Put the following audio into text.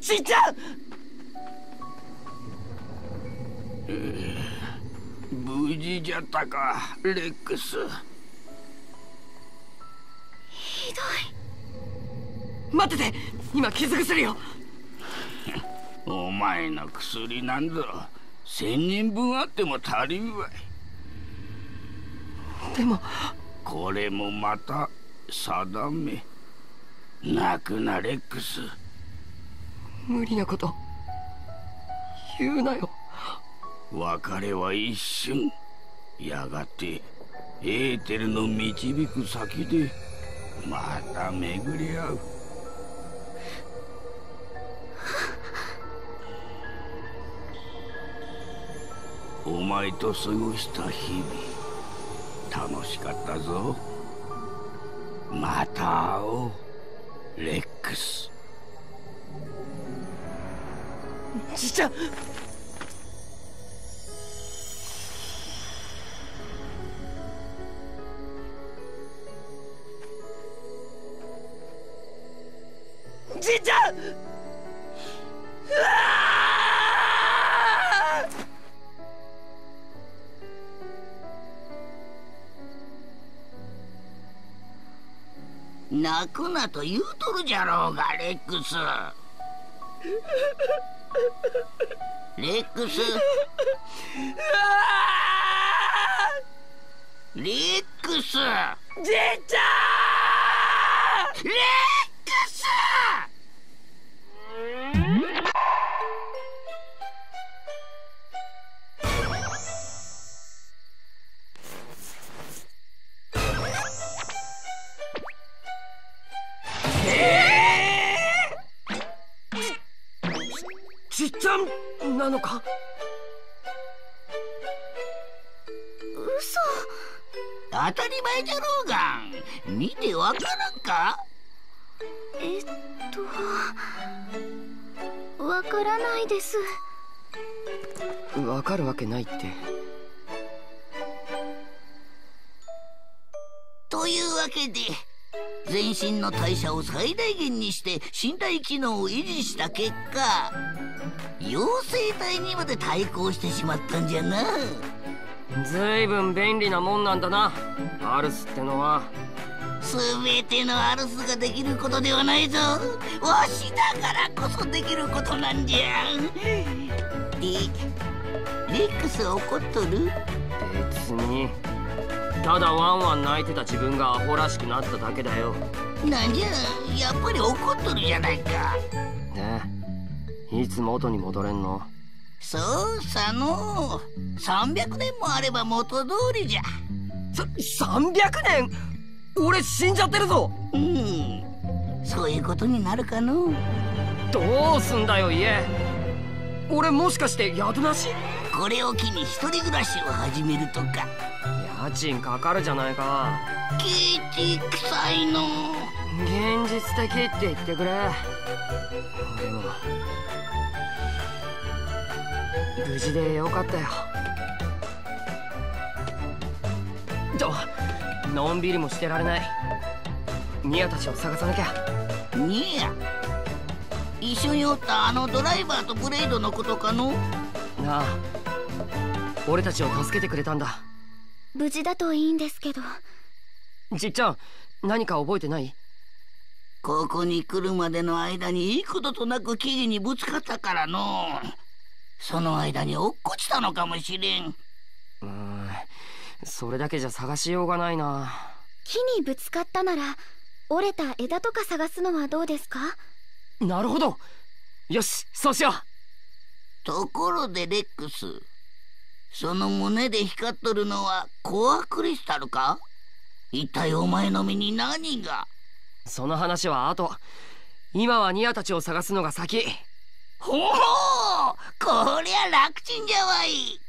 しんちゃん、無事じゃったか、レックス。ひどい。待ってて、今傷薬よ。お前の薬なんぞ1000人分あっても足りんわい。でもこれもまた定め。泣くなレックス。無理なこと言うなよ。別れは一瞬、やがてエーテルの導く先でまた巡り合う。お前と過ごした日々楽しかったぞ。また会おうレックス。じいちゃん、じいちゃん、うわ！泣くなと言うとるじゃろうが、レックス。レックス、レックス、じいちゃん、レックス。じっちゃんなのか？嘘。当たり前じゃろうが、見てわからんか？わからないです。わかるわけないって。というわけで、全身の代謝を最大限にして身体機能を維持した結果、妖精体にまで対抗してしまったんじゃな。ずいぶん便利なもんなんだな、アルスってのは。全てのアルスができることではないぞ。わしだからこそできることなんじゃ。で、レックス怒っとる？別に。ただワンワン泣いてた自分がアホらしくなっただけだよ。なんじゃ、やっぱり怒っとるじゃないか。ねえ、いつ元に戻れんの？そうさの、300年もあれば元通りじゃ。300年？俺死んじゃってるぞ。うん、そういうことになるかの。どうすんだよ家。俺もしかして宿なし？これを機に一人暮らしを始めるとか。家賃かかるじゃないか。ケーティ臭いの。現実的って言ってくれ。でも無事でよかったよ。のんびりもしてられない。ニアたちを探さなきゃ。ニア？一緒におったあのドライバーとブレイドのことかの？なあ、俺たちを助けてくれたんだ。無事だといいんですけど。じっちゃん、何か覚えてない？ここに来るまでの間に幾度となく木々にぶつかったからの。その間に落っこちたのかもしれん。それだけじゃ探しようがないな。木にぶつかったなら折れた枝とか探すのはどうですか？なるほど、よし、そうしよう。ところでレックス、その胸で光っとるのはコアクリスタルか？一体お前の身に何が？その話は後。今はニアたちを探すのが先。ほほう、こりゃ楽ちんじゃわい。